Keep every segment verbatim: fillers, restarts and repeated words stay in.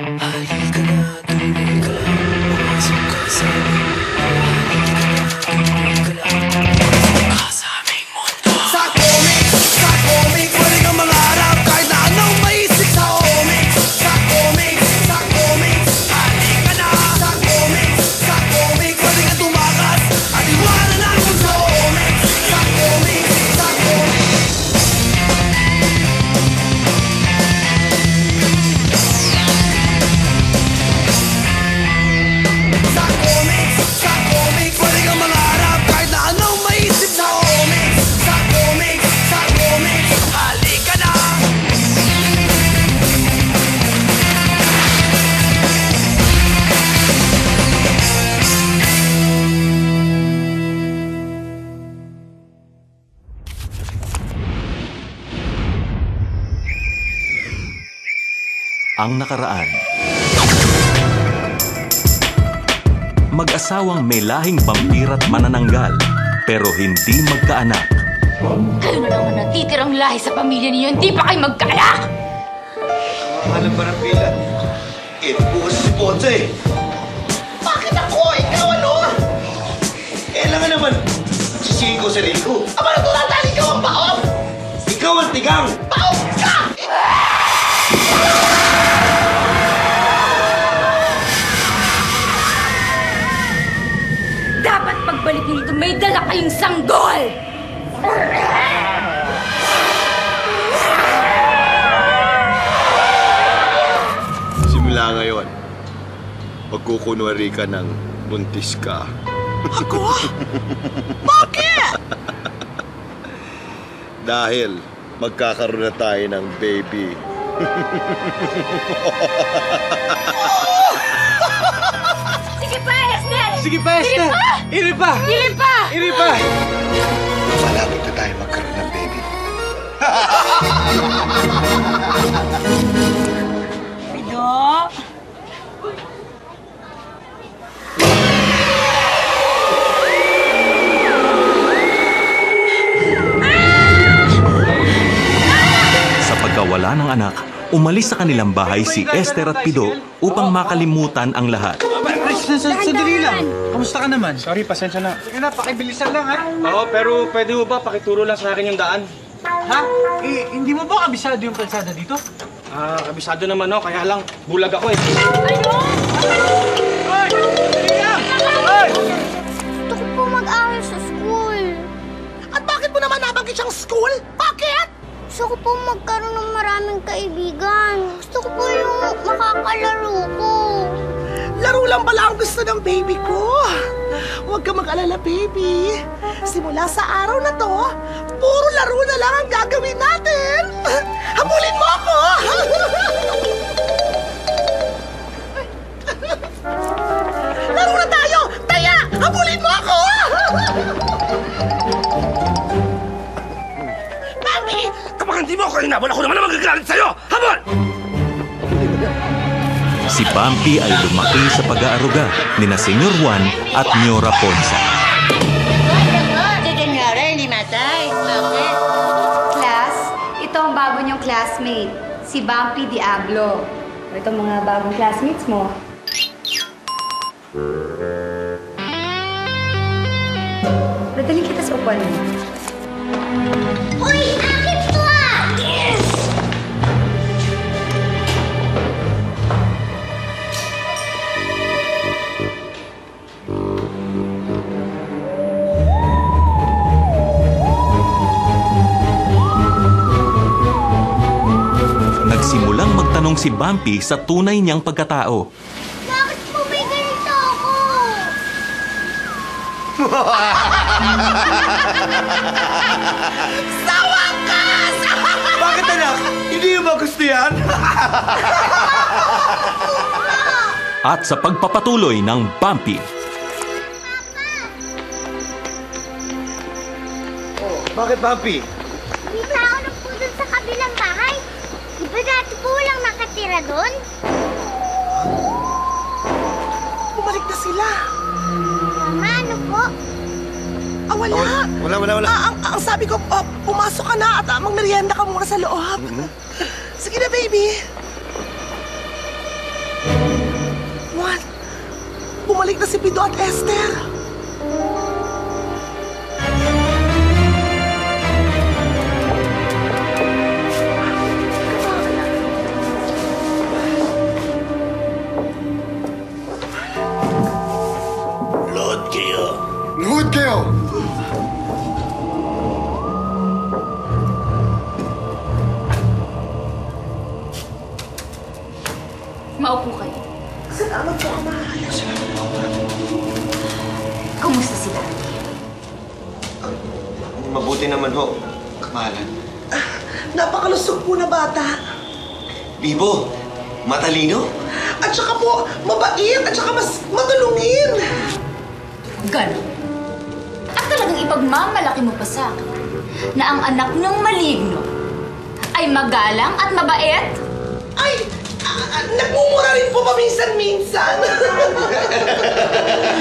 Halika na, tuloy ka lang. Pumasok ka sa amin. Halika na, tuloy ka lang. Pumasok ka sa aming mundo. Sa comic, sa comic, pwede kang mangarap kahit na anong maisip. Sa comic, sa comic, sa comic, halika na. Sa comic, sa comic, pwede kang tumakas at iwanan na kung sa comic. Sa comic, sa comic. Ang nakaraan. Mag-asawang may lahing vampir at manananggal, pero hindi magkaanak. Kayo na lang ang natitirang lahi sa pamilya niyo, hindi pa kayo magkaanak! Alam ba ng pila? Ito po si Ponce! Bakit ako? Ikaw ano? Kailangan naman sisihin ko si Rico. Aba, natulatali ikaw ang baon! Ikaw ang tigang! Baon ka! Balik nito, may dala kayong sanggol! Simula ngayon, magkukunwari ka ng buntis ka. Ako? Bakit? Dahil magkakaroon na tayo ng baby. Sige pa, Esther! Sige pa, Esther! Iri pa! Iri pa! Iri pa! Malapit na tayo magkaroon ng baby. Pido! Sa pagkawala ng anak, umalis sa kanilang bahay si Esther at Pido upang makalimutan ang lahat. Sandali lang. Kamusta ka naman? Sorry, pasensya na. Sige na, pakibilisan lang, ha? Oo, pero pwede mo ba pakituro lang sa akin yung daan? Ha? Eh, hindi mo ba kabisado yung kalsada dito? Ah, kabisado naman, no? Kaya lang, bulag ako, eh. Ayo! Ay! Sandali lang! Ay! Gusto ko po mag-aral sa school. At bakit mo naman nabanggit siyang school? Bakit? Gusto ko po magkaroon ng maraming kaibigan. Gusto ko po yung makakalaro ko. Laro lang pala ang gusto ng baby ko. Huwag ka mag-alala, baby. Simula sa araw na to, puro laro na lang ang gagawin natin. Habulin mo ako! Laro na tayo! Taya! Habulin mo ako! Baby! Kapag hindi mo ako hinabol, ako naman ang magagalit sa'yo! Habol! Si Bampy ay lumaki sa pag-aaruga ni na Senyor Juan at Nyora Ponza. Sige nga rin, hindi matay. Bakit? Class, ito ang bago niyong classmate, si Bampy Diablo. Ito mga bagong classmates mo. Padaling kita sa upuan mo. Uy! Akin to ah! Yes! Nagsimulang magtanong si Bampy sa tunay niyang pagkatao. Bakit po may ganito ako? Sa wakas! Bakit anak? Hindi mo ba gusto yan? At sa pagpapatuloy ng Bampy. Oh, bakit Bampy? Hindi ba ako nang po dun sa kabilang bahay? Di ba dati po walang nakatira doon? Bumalik na sila. Mama, ano po? Ah, wala. Oh, wala, wala, wala. Ah, ang, ang sabi ko, oh, pumasok ka na at ah, magmerienda ka muna sa loob. Mm-hmm. Sige na, baby. si Pido at Esther. Lord kayo. Lord kayo! Maupo kayo. Salamat po, Ama. Salamat po, Ama. Kumusta sila? Uh, mabuti naman ho, kamahalan. Uh, napakalusog po na bata. Bibo, matalino. At saka po, mabait at saka mas matulungin. Ganon. At talagang ipagmamalaki mo pa sa akin na ang anak ng maligno ay magalang at mabait? Ay! Uh, nagmumura rin po paminsan-minsan.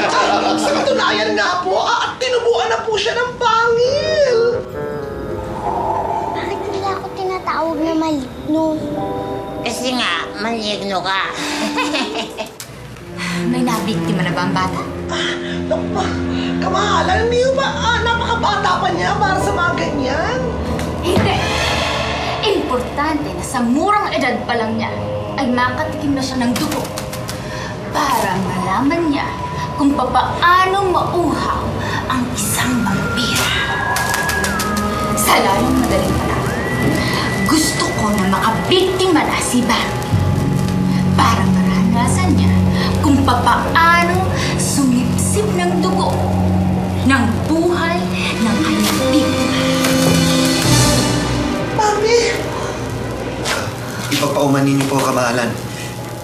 uh, sa katunayan nga po, uh, at tinubuan na po siya ng pangil. Bakit nila ako tinatawag na maligno? Kasi nga, maligno ka. May nabiktima na ba ang bata? Ah, naku ba? Kamahalan niyo ba? Ah, napakabata pa niya para sa mga ganyan. Hindi. Importante na sa murang edad pa lang niya ay makatikim na siya ng dugo para malaman niya kung papaano mauhaw ang isang vampira. Sa lalong madaling panahon, gusto ko na makabiktima na si Bampy para maranasan niya kung papaano sumipsip ng dugo ng buhay ng kanyang biktima. Mami! Ipagpaumanin niyo po, kamahalan.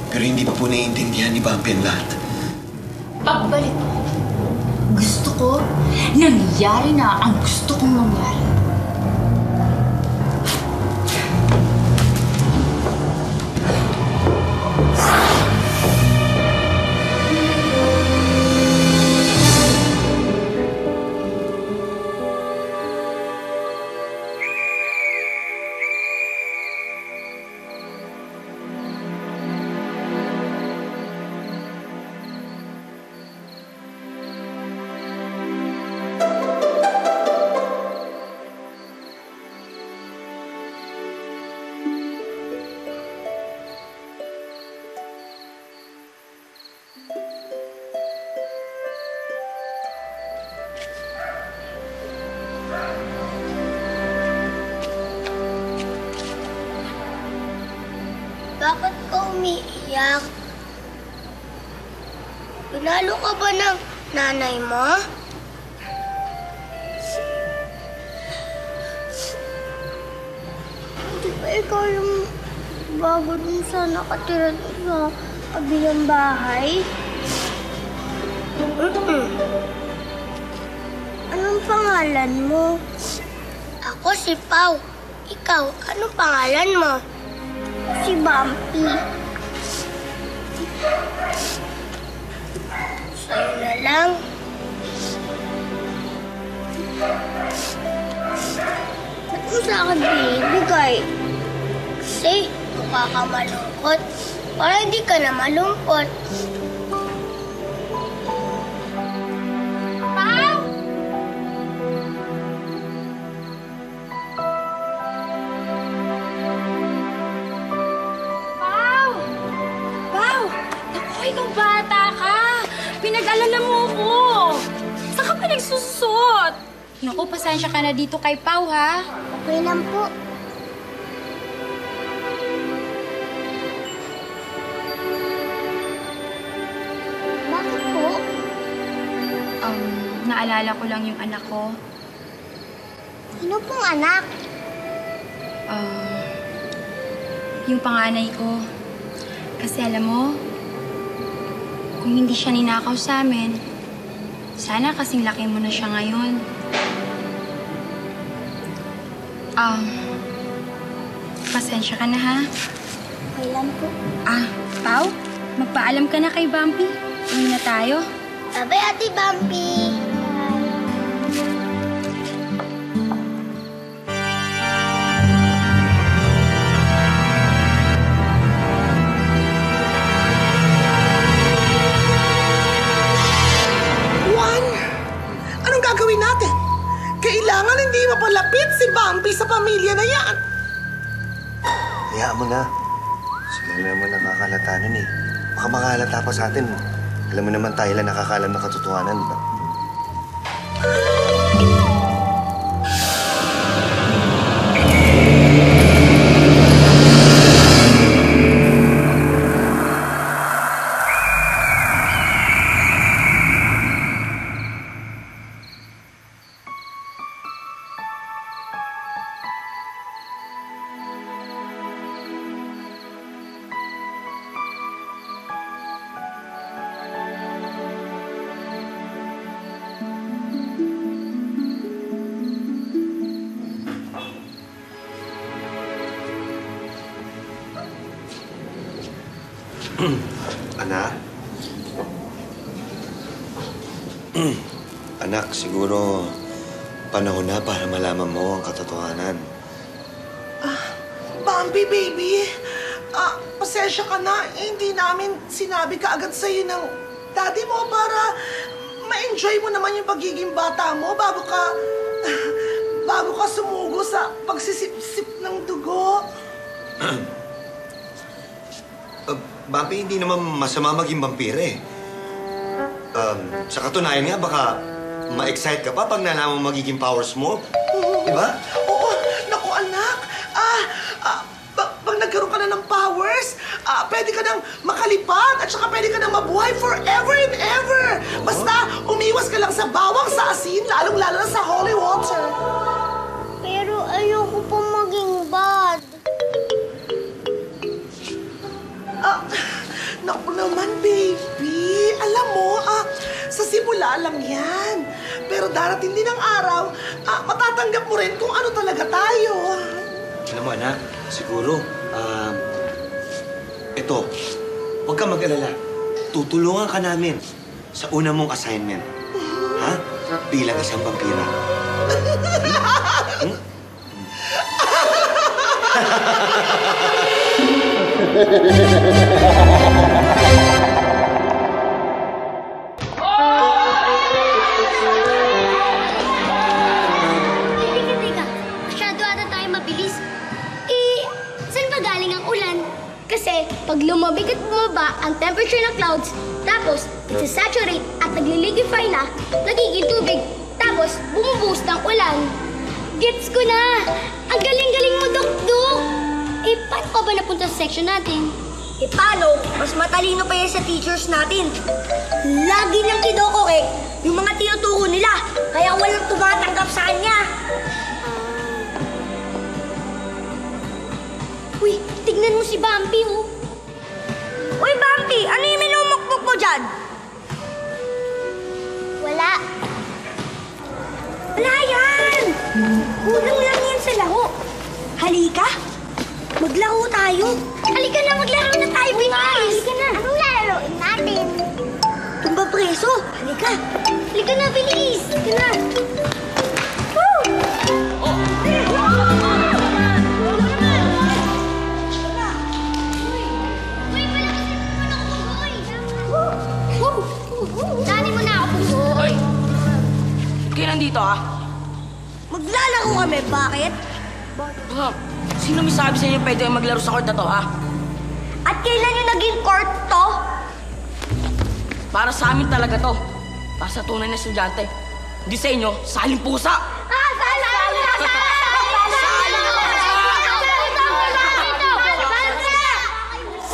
Pero hindi pa po naiintindihan ni Bampy ang lahat. Pagbalik po. Gusto ko, nangyari na ang gusto kong mangyari. Bakit ka umiiyak? Pinalo ka ba ng nanay mo? Hindi ba ikaw yung bago dun sa nakatira dun sa kabilang bahay? Mm-mm. Anong pangalan mo? Ako si Pao. Ikaw, anong pangalan mo? Si Bampy. Sa'yo na lang. Ba't mo sa akin binibigay? Kasi mukha ka malungkot. Para hindi ka na malungkot. Naku, pasensya ka na dito kay Pao, ha? Okay lang po. Bakit po? Um, naalala ko lang yung anak ko. Sino pong anak? Um, yung panganay ko. Kasi alam mo, kung hindi siya ninakaw sa amin, sana kasing laki mo na siya ngayon. Ah, um, pasensya ka na, ha? Kailan po? Ah, Pao, magpaalam ka na kay Bampy. Uwi na tayo. Bye-bye, Ate Bampy! Bye. pamilya na yan! Hayaan mo na. Sila naman nakakalata nun eh. Baka makahalata pa sa atin. Alam mo naman tayo lang nakakalam ng katotohanan, di ba? Anak? Anak, siguro panahon na para malaman mo ang katotohanan. Ah, Bampy, baby. Ah, pasensya ka na. Eh, hindi namin sinabi ka agad sa'yo ng daddy mo para ma-enjoy mo naman yung pagiging bata mo bago ka, bago ka sumugo sa pagsisip-sip ng dugo. Uh, Bampy, hindi naman masama maging vampire. Um, sa katunayan nga, baka ma-excite ka pa pag nalaman magiging powers mo. Mm-hmm. Diba? Oo. Naku, anak. Ah, ah, pag nagkaroon ka na ng powers, ah, pwede ka nang makalipat at saka pwede ka nang mabuhay forever and ever. Uh-huh. Basta umiwas ka lang sa bawang, sa asin, lalong-lalo na sa holy water. Pero ayoko pa maging bad. Ah, naku naman, baby. Alam mo, ah, sa simula lang yan. Pero darating din ang araw, ah, matatanggap mo rin kung ano talaga tayo. Alam mo, anak, siguro, ah, ito, huwag ka mag-alala. Tutulungan ka namin sa una mong assignment. Ha? Bilang isang vampira. Hmm? Tika-tika, masyado ata tayo mabilis. Eh, saan pa galing ang ulan? Kasi pag lumabig at bumaba ang temperature ng clouds, tapos nagsasaturate at nagliligify na, nagiging tubig, tapos bumubuhos ng ulan. Gets ko na! Ang galing-galing mo, Dok-Dok! Eh, paano ka ba napunta sa section natin? Eh, paano? Mas matalino pa yan sa teachers natin. Lagi niyang kinukorek yung mga tinuturo nila, kaya walang tumatanggap sa kanya. Uy, tignan mo si Bampy, oh. Uy, Bampy! Ano yung minumukmuk mo dyan? Wala. Wala yan! Kulang lang yan sa laho. Halika! Maglaro tayo. Halika na, maglaro na tayo, big guys. Halika na. Anong lalaroin natin? Tumba preso. Halika. Halika na, bilis. Halika na. Woo! Oh! Uy, pala kasi puno ko, Bugoy. Woo! Woo! Dali mo na ako, Bugoy. Kaya nandito, ha? Maglalaro kami. Bakit? Bakit? Sino may sabi sa inyo pwede kayo maglaro sa court na to, ha? At kailan yung naging court to? Para sa amin talaga to. Para sa tunay na estudyante. Hindi sa inyo, saling pusa! Ah, saling pusa! Saling pusa!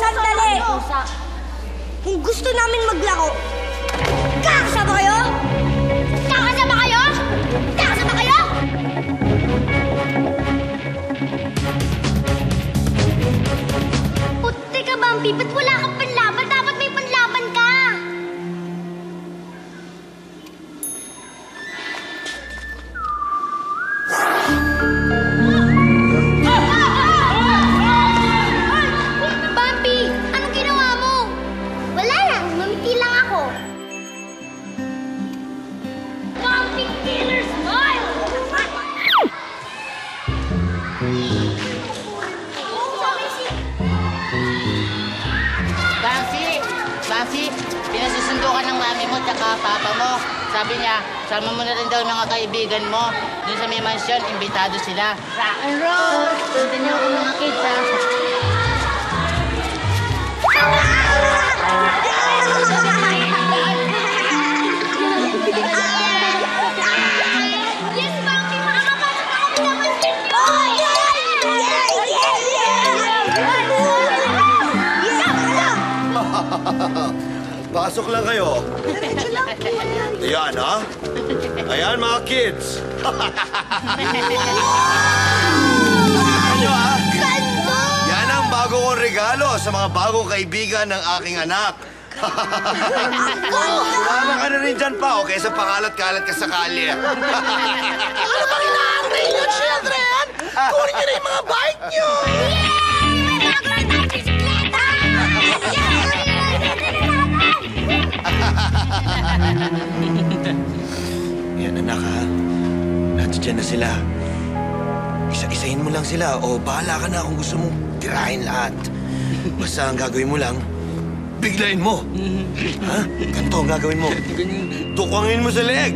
Saling pusa! Sandali! Kung gusto namin maglaro, kakasama kayo? Kakasama kayo? Kakasama kayo? Bampy, ba't wala kang panlaban? Dapat may panlaban ka! Bampy, anong ginawa mo? Wala lang, mamiti lang ako. Bampy Killer Smile! Bampy, pinasusundo ka ng mami mo at papa mo. Sabi niya, sama mo na rin daw yung mga kaibigan mo. Doon sa may mansion, imbitado sila. Rock and roll! Punta niyo ako mga kids, ha? Yes, Bampy! Makakapasok ako ng mansion! Oh, yeah! Yeah, yeah, yeah! Pasok lang kayo. Ayan, ha? Ayan, mga kids. Ano, ha? Ganda! Yan ang bago kong regalo sa mga bagong kaibigan ng aking anak. Lama ka na rin dyan, Pao, kaysa pangalat-kalat ka sa kalye. Ano ba kinaangri nyo, children? Kunin nyo na yung mga bike nyo! Yes! May bago na bisikleta! Yes! Yan, anak, ha? Nandiyan na sila. Isa-isahin mo lang sila o bahala ka na kung gusto mong tirahin lahat. Basta ang gagawin mo lang, biglain mo. Ha? Ganito ang gagawin mo. Tukwangin mo sa leeg.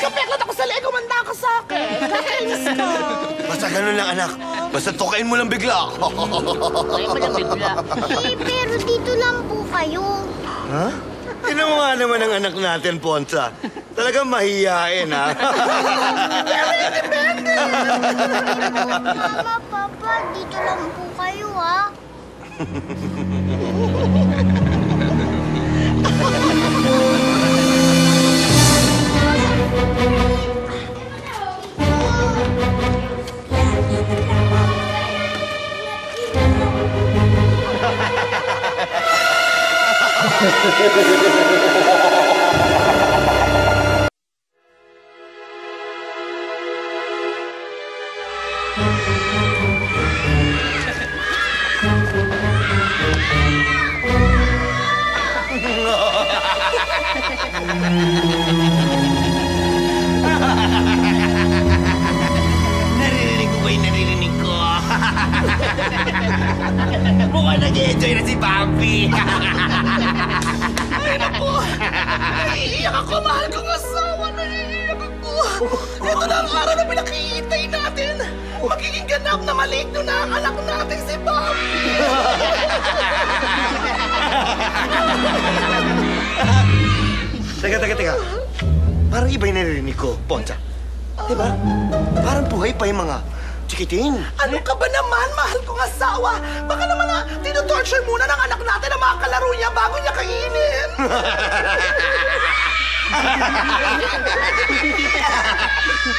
Kapeklat ako sa leeg, kumanda ka sa akin. Nakainis ka. Basta ganun lang, anak. Basta tukain mo lang bigla. Tukain mo lang bigla. Eh, pero dito lang po kayo. Ha? Huh? Tinawa naman ang anak natin, Ponza. Talagang mahihain, ha? Pero independent! Mama, Papa, dito lang po kayo, ha? Naririnig ko ba yung naririnig ko? Mukhang nag-enjoy na si Bampy. Ay, naku! Naiiyak ako, mahal kong asawa! Naiiyak ako! Ito na ang araw na pinakihintay natin! Magiging ganap na maligno na ang anak natin si Bampy! Teka, teka, teka. Parang iba yung narinig ko, Ponza. Diba? Parang buhay pa yung mga chikiting. Ano ka ba naman, mahal kong asawa? Baka naman na tinutorture muna ng anak natin ang mga kalaro niya bago niya kainin.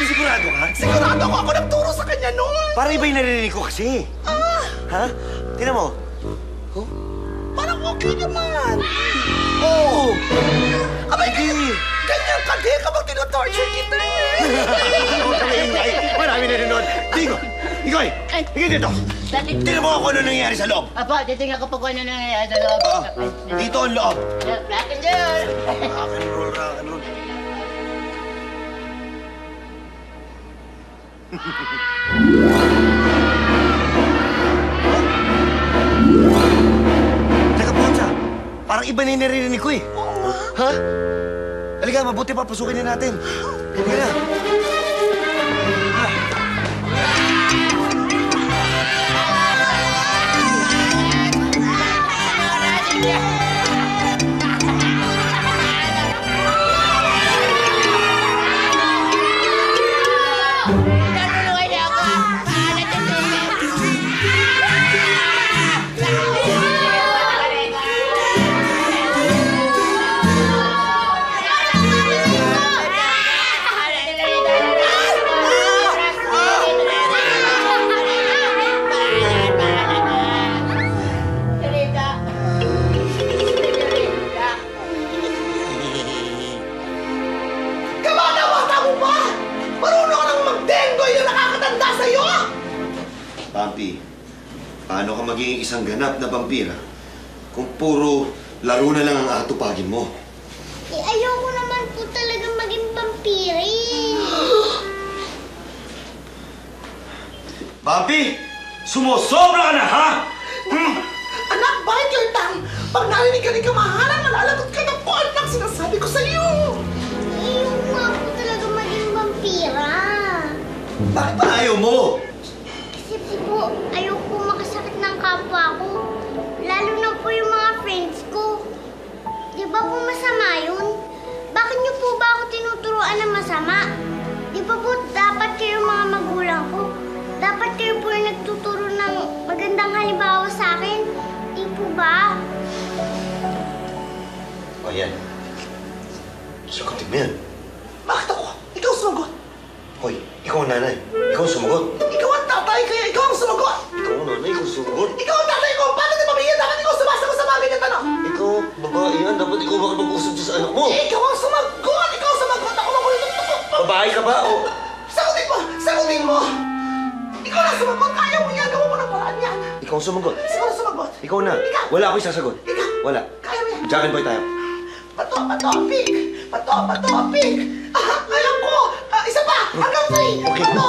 Sigurado ka? Sigurado ako. Ako nagturo sa kanya noon. Parang iba yung narinig ko kasi. Ah. Ha? Tingnan mo. Huh? Parang okay naman. Oo! Oh. Abay, ganyan, ganyan ka din kapag tinotorture kita eh! Marami na rin nun! Digo! Digoy! Higay dito! Tignan mo ako ano nangyayari sa loob! Apo, titignan ko pa kung ano nangyayari sa loob. Dito ang loob! Rock and roll! Rock and roll, rock and roll. Parang iba na yung narinig ko eh. Oo nga. Ha? Halika, mabuti pa. Pasukin na natin. Halika na. Paano ka magiging isang ganap na vampira kung puro laro na lang ang aatupagin mo? Eh, ayoko naman po talaga maging vampira eh. Bampy, sumusobra ka na, ha? Hmm? Anak, bakit your tongue? Pag narinig ka rin kamahalan, malalagot ka na po, anak, sinasabi ko sa'yo. Ayaw ko ako talaga maging vampira. Bakit ba ayaw mo? Kasi po, ayaw ko makasakit ng kapwa ko. Lalo na po yung mga friends ko. Di ba po masama yun? Bakit niyo po ba ako tinuturuan na masama? Di ba po dapat kayo mga magulang ko? Dapat kayo po yung nagtuturo ng magandang halimbawa sa akin? Di po ba? O yan. Sagutin mo yan. Bakit ako? Ikaw sumagot. Hoy, ikaw ang nanay. Ikaw ang sumagot. Ikaw ang tatay, kaya ikaw ang sumagot. Ikaw ang nanay, ikaw ang sumagot. Ikaw ang tatay ko! Paano na pamilya? Dapat ikaw sumasagot sa mga ganyan tanong. Ikaw, babae yan. Dapat ikaw bakit mag-usap sa anak mo? Ikaw ang sumagot! Ikaw ang sumagot! Ako lang ko yung tutupo! Babae ka ba? O... Sagutin mo! Sagutin mo! Ikaw na sumagot! Ayaw mo yan! Gawa mo ng paraan yan! Ikaw ang sumagot! Ikaw ang sumagot! Ikaw na! Ikaw! Wala ako'y sasagot! Ikaw! Wala! Kaya mo yan! Jacket boy tayo! Pato! Pato! Pig! Pato! Pato! Pig! Ah! Alam ko! Ah, isa pa! Hanggang three! Okay. Pato!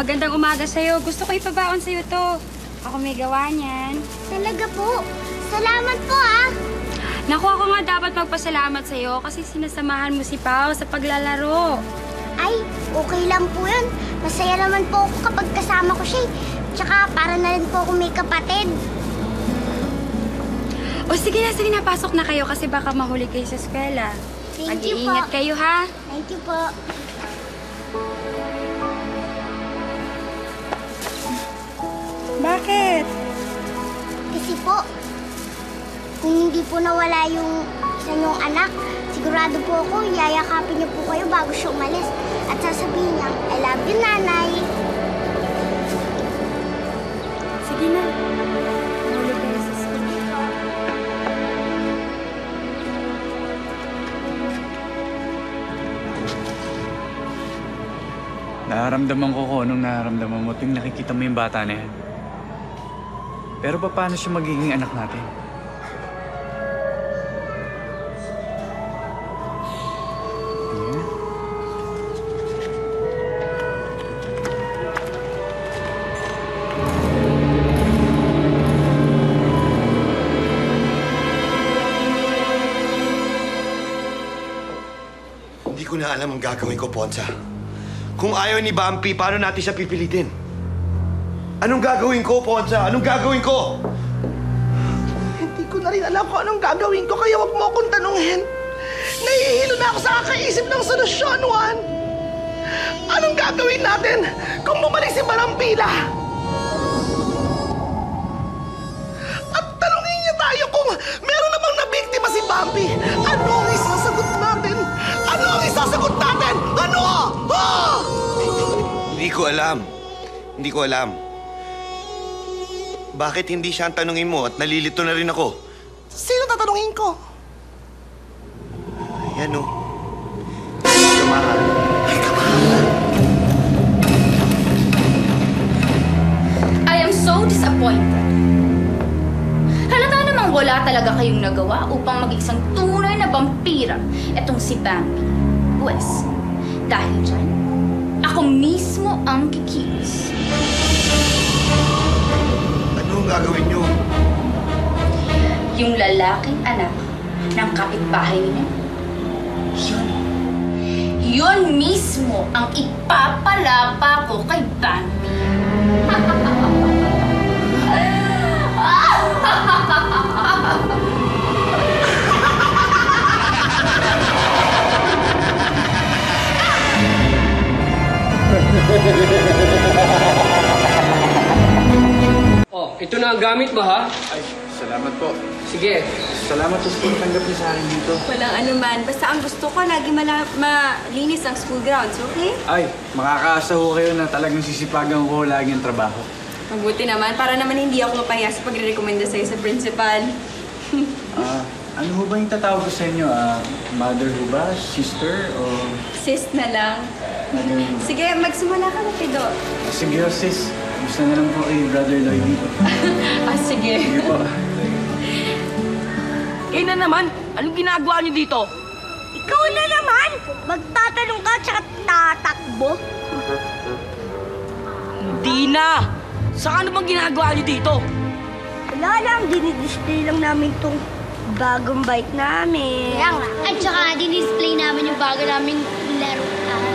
Magandang umaga sa'yo. Gusto ko ipabaon sa'yo to. Ako may gawa niyan. Talaga po. Salamat po, ah. Naku, ako nga dapat magpasalamat sa'yo kasi sinasamahan mo si Pao sa paglalaro. Ay, okay lang po yun. Masaya naman po ako kapag kasama ko siya. Tsaka para na rin po ako may kapatid. O sige na, sige na. Pasok na kayo kasi baka mahuli kayo sa eskwela. Thank you po. Mag-iingat kayo, ha? Thank you po. Bakit? Kasi po, kung hindi po nawala yung isa niyong anak, sigurado po ako, yayakapin niyo po kayo bago siya umalis. At sasabihin niya, I love you, nanay. Sige na. Muli kayo sa school. Nararamdaman ko ko anong nararamdaman mo tuwing nakikita mo yung bata na yan. Pero ba paano siya magiging anak natin? Yeah. Hindi ko na alam ang gagawin ko, Ponza. Kung ayaw ni Bampy, paano natin siya pipilitin? Anong gagawin ko, Ponza? Anong gagawin ko? Hindi ko na rin alam kung anong gagawin ko, kaya wag mo akong tanungin. Nahihilo na ako sa kakaisip ng solusyon, Juan. Anong gagawin natin kung bumalik si Barambila? At tanungin niya tayo kung meron namang nabiktima si Bampy. Ano ang isasagot natin? Ano ang isasagot natin? Ano? Oh! Hindi ko alam. Hindi ko alam. Bakit hindi siya ang tanungin mo at nalilito na rin ako? Sino tatanungin ko? Ayan o. Kamahan. Ay, kamahan. I am so disappointed. Halata namang wala talaga kayong nagawa upang maging isang tunay na vampira. Etong si Bampy. Pwes, dahil dyan, ako mismo ang kikilos. Anong gagawin niyo? Yung lalaking anak ng kapitbahay niyo, yun. Yun mismo ang ipapalapa ko kay Bampy. Oh, ito na ang gamit ba, ha? Ay, salamat po. Sige. Salamat po sa pagtanggap niyo sa akin dito. Walang anuman. Basta ang gusto ko, lagi malinis ang school grounds, okay? Ay, makakaasa ho kayo na talagang sisipagan ko lagi ang trabaho. Mabuti naman. Para naman hindi ako mapahiya sa pagre-recommenda sa'yo sa principal. Ah, uh, ano ho ba yung tatawag ko sa inyo? Uh, mother ho ba? Sister? O... Sis na lang. Ano? Sige, magsimula ka na, Pido. Ah, sige, sis. Gusto na lang po kay Brother Lloyd. Ah, sige. Sige po. Kayo na naman, anong ginagawa niyo dito? Ikaw na naman! Magtatanong ka tsaka tatakbo? Hindi na! Saan ano bang ginagawa niyo dito? Wala lang, dinidisplay lang namin itong bagong bike namin. Kaya nga. At saka dinidisplay namin yung bago namin laruan.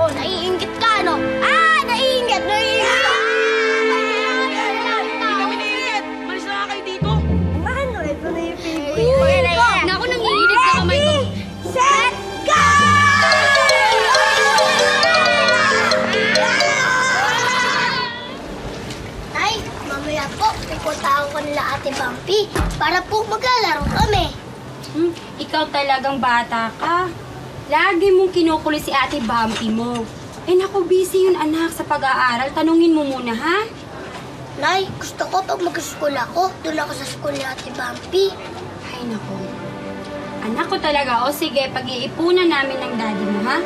Oh, naiinggit ka, no? Ah! Naiinggit! Naiinggit! Ah! Punta ko nila Ate Bampy para po maglalaro kami. Hmm, ikaw talagang bata ka. Lagi mong kinukulit si Ate Bampy mo. Eh naku, busy yun anak sa pag-aaral. Tanungin mo muna, ha? Nay, gusto ko pag mag-school ako, doon ako sa school ni Ate Bampy. Ay naku. Anak ko talaga. O sige, pag-iipunan namin ng daddy mo, ha?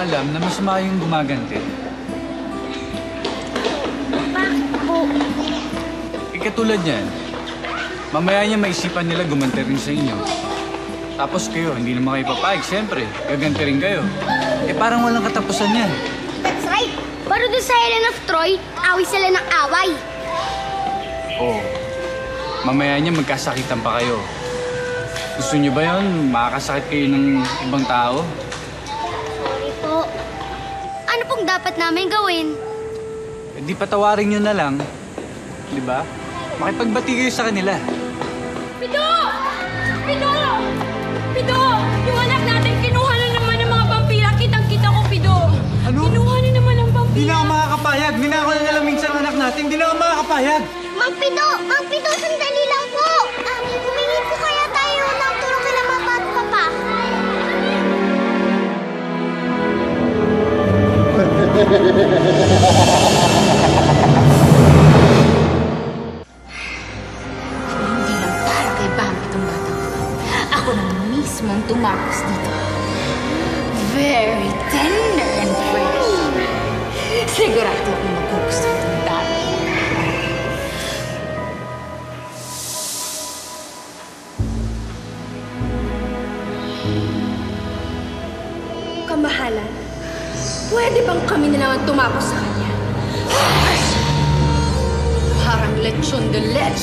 Alam na mas maayong gumaganti. Bakit po? Ikatulad niyan, mamaya niya maisipan nila gumanti rin sa inyo. Tapos kayo, hindi naman kayo papayag, siyempre. Gaganti rin kayo. Eh parang walang katapusan yan. That's right. Pero doon sa Helen of Troy, away sila ng away. Oo. Mamaya niya magkasakitan pa kayo. Gusto niyo ba yun? Makakasakit kayo ng ibang tao? Ano pong dapat namin gawin? Eh, di patawarin nyo na lang. Di ba? Makipagbati kayo sa kanila. Pido! Pido! Pido! Yung anak natin, kinuha na naman ng mga pampira. Kitang-kita ko, Pido. Ano? Kinuha na naman ng pampira. Hindi na ako makakapayag. Ninakaw na nalang minsan anak natin. Hindi na ako makakapayag. Mang Pido! Mang Pido, sandali lang po. Um, humingi po kaya tayo ng tulong kila mama at papa. Hindi lang para kay Bampy itong batang ko. Ako na mismo ang tumakos dito. Very tender and fresh. Sigurado akong magugusto itong dami. Kamahalan, pwede bang kami na naman tumapos sa kanya? Parang lechon de lech.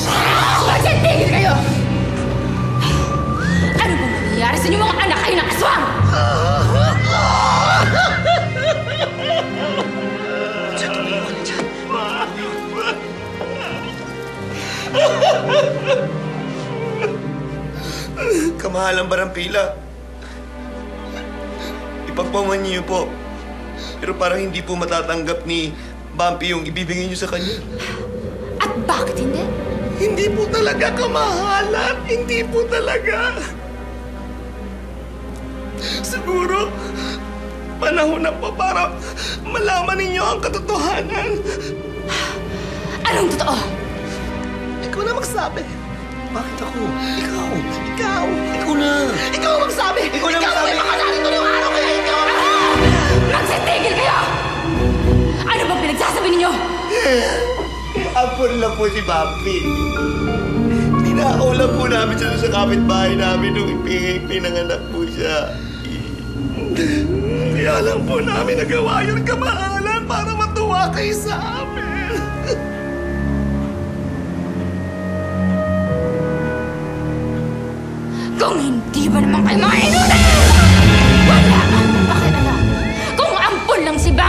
Kasi tigil kayo! Ano bang nangyayari sa inyong mga anak kayo ng aswang? Kamahalang Barampila, ipagpaman niyo po. Pero parang hindi po matatanggap ni Bampy yung ibibigay niyo sa kanya. At bakit hindi? Hindi po talaga, kamahalan. Hindi po talaga. Siguro, panahon na po para malaman ninyo ang katotohanan. Anong totoo? Ikaw na magsabi. Bakit ako? Ikaw. Ikaw. Ikaw na. Ikaw ang magsabi. Ikaw na magsabi. Ikaw ang magsabi. Ikaw araw kaya ikaw ang magsitigil kayo! Ano bang pinagsasabi ninyo? Apol na po si Bampy. Tinaulan po namin siya sa kapitbahay namin nung pinanganak po siya. Kaya lang po namin nagawa yun, kamahalan, para matuwa kayo sa amin. Kung hindi ba naman kayo mga inunan! Wala! Bakit? Lang si Bampy!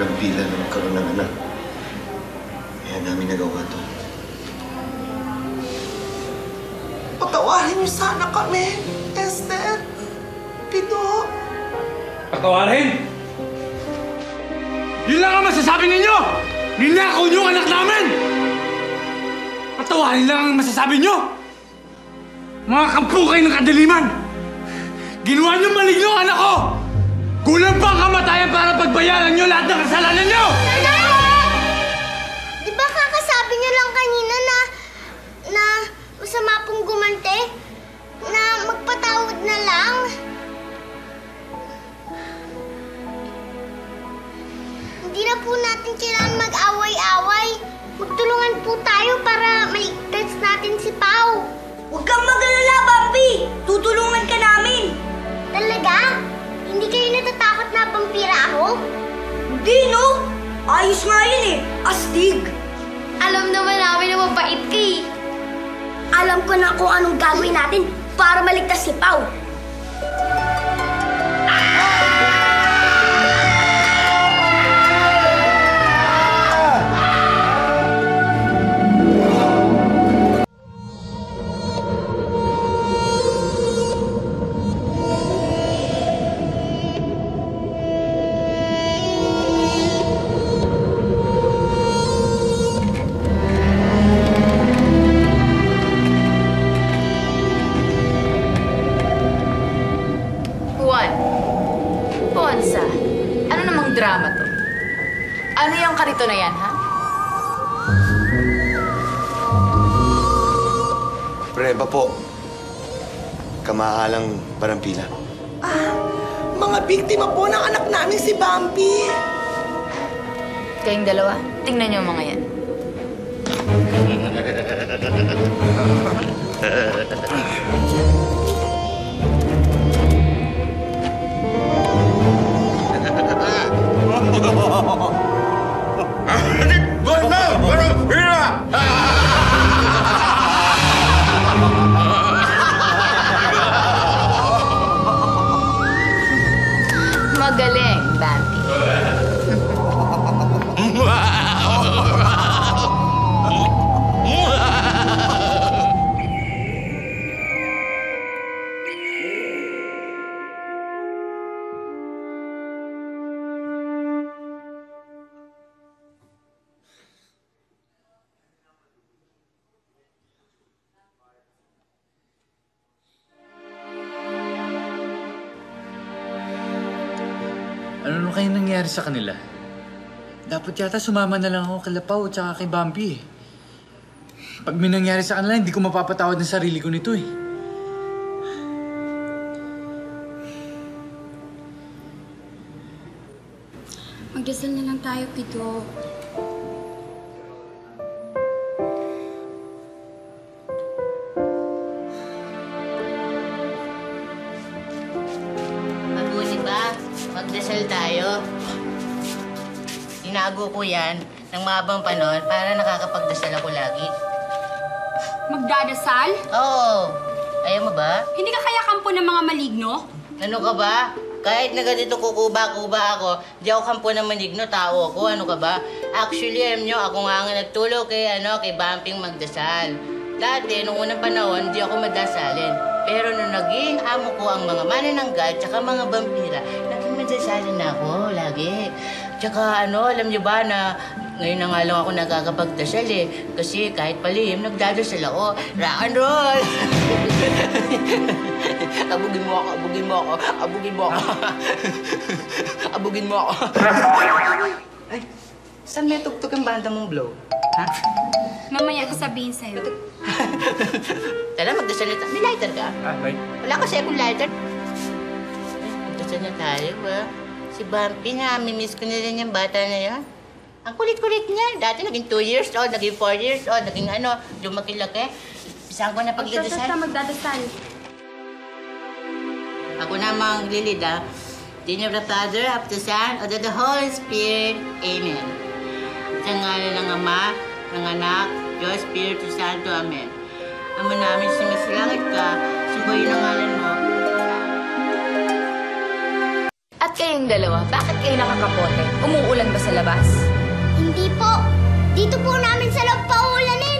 sobrang pila na magkaroon ng anak. Kaya namin nagawa ito. Patawarin niyo sana kami, Esther, Pido. Patawarin? Yun lang ang masasabi ninyo! Ninakaw niyo ang anak namin! Patawarin lang ang masasabi niyo! Mga kampukay ng kadiliman! Ginawa niyo maligno ang anak ko! Kulang pa ang kamatayan para pagbayaran niyo lahat ng kasalanan niyo! Nanay! Di ba kakasabi niyo lang kanina na... na masama pong gumante? Na magpatawad na lang? Hindi na po natin kailangan mag-away-away. Magtulungan po tayo para maligtas natin si Pao. Huwag kang mag-alala, Bampy! Tutulungan ka namin! Talaga? Hindi kayo natatakot na pampira ako? Hindi, no? Ayos nga yun eh. Astig. Alam naman namin na mabait ka eh. Alam ko na kung anong gagawin natin para maligtas si Pao. Preba po. Kamahalang parampila. Ah, mga biktima po ng anak namin si Bampy. Kayong dalawa, tingnan niyo mga yan. Magaling, Bampy. Ano kaya nangyari sa kanila? Dapat yata sumama na lang ako kay Pao at saka kay Bampy. Pag may nangyari sa kanila, hindi ko mapapatawad ng sarili ko nito eh. Magdasal na lang tayo, Pido. Magdasal tayo. Inago ko yan ng mahabang panahon para nakakapagdasal ako lagi. Magdadasal? Oo. Ayaw mo ba? Hindi ka kaya kampo ng mga maligno? Ano ka ba? Kahit na ganito kukuba-kuba ako, di ako kampo ng maligno, tao ako. Ano ka ba? Actually, alam nyo, ako nga nga nagtulog kay, ano, kay Bamping magdasal. Dati, nung unang panahon, di ako madasalin. Pero nung naging amo ko ang mga manananggal tsaka mga vampira, nagsasalin na ako lagi. Tsaka ano, alam niyo ba na ngayon na nga lang ako nagkakapagdasal eh. Kasi kahit palihim, nagdadasal ako. Rock and roll! Abugin mo ako, abugin mo ako, abugin mo ako. Abugin mo ako. Ay, saan may tugtog ang banda mong blow? Ha? Mamaya ko sabihin sa'yo. Tala, magdasal na tayo. May lighter ka? Ah, may. Wala kasi akong lighter. Saan na tayo ba? Si Bampy na, mimiss ko na rin yung bata na yan. Ang kulit-kulit niya. Dati naging two years old, naging four years old, naging ano, lumaki-laki. Isang ko na pagdadasal. Saan magdadasal? Ako namang lilid, ah. In the name of the Father, of the Son, of the Holy Spirit. Amen. Sa ngalan ng Ama, ng Anak, Diyos, Espiritu Santo. Amen. Ama namin, sumasalangit ka, sumayo ng ngalan mo. Bakit kayong dalawa? Bakit kayo nakakapote? Umuulan ba sa labas? Hindi po. Dito po namin sa loob paulanin.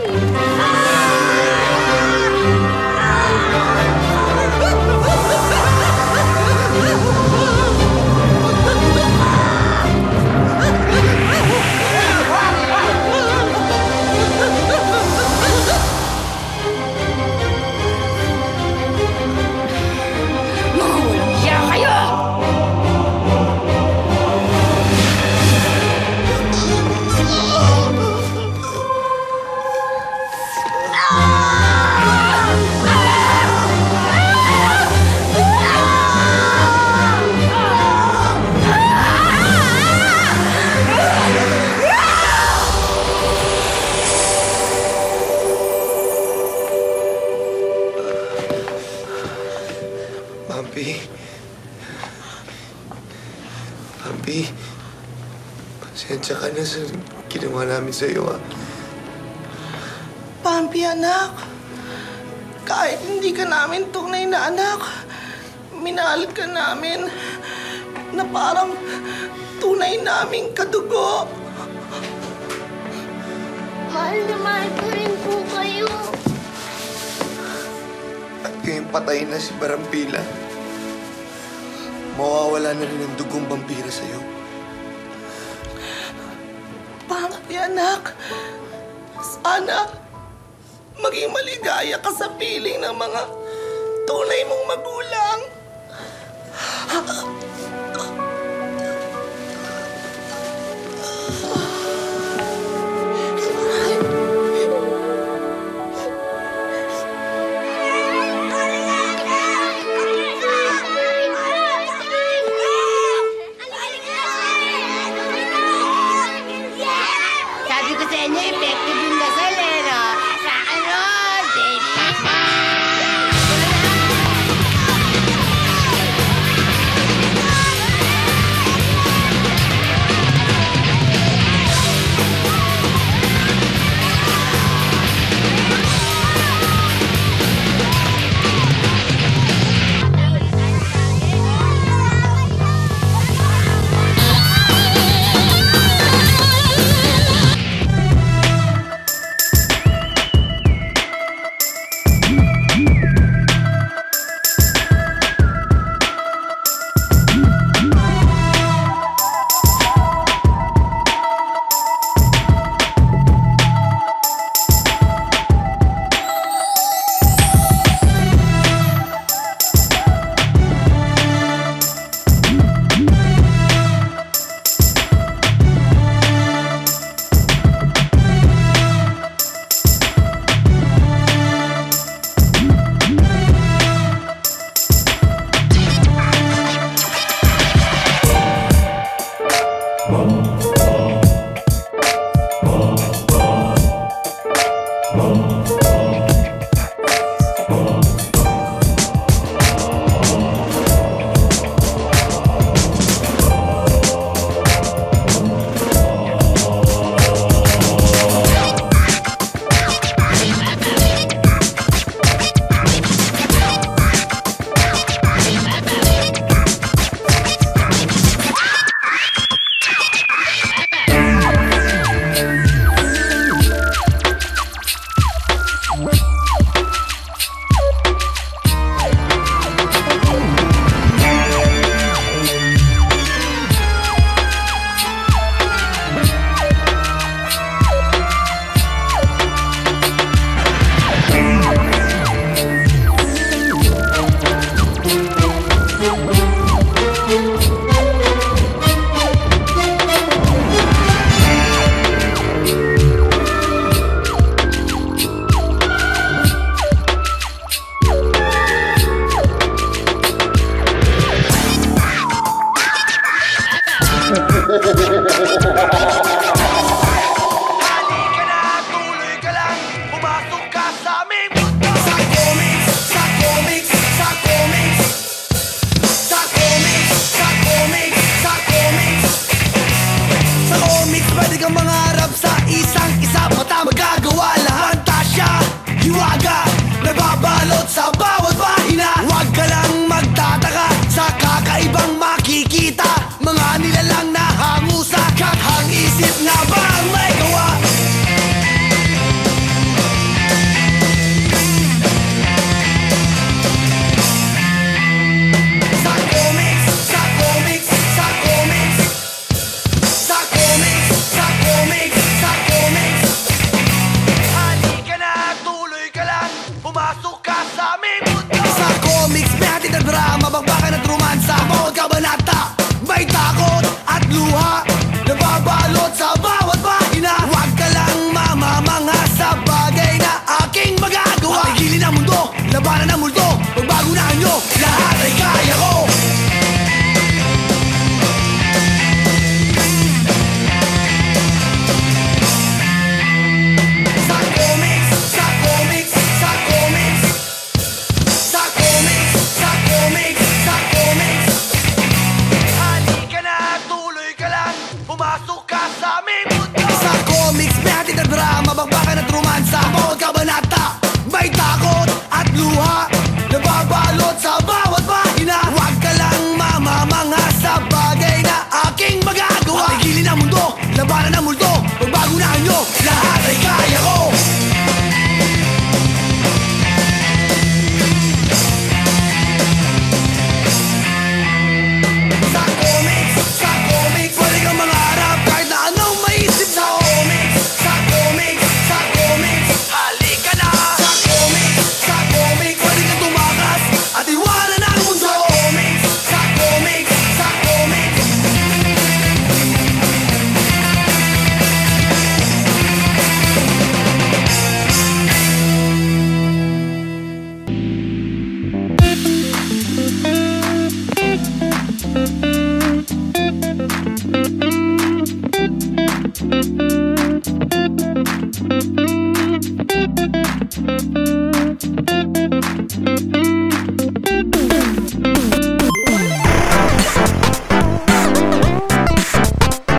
Sa'yo, ah. Bampy, anak. Kahit hindi ka namin tunay na anak, minahal ka namin na parang tunay naming kadugo. Mahal na mahal ko rin po kayo. At kayong patay na si Barampila, mawawala na rin ang dugong vampira sa'yo. Bampy, anak, sana maging maligaya ka sa piling ng mga tunay mong magulang. Ha, ha, ha.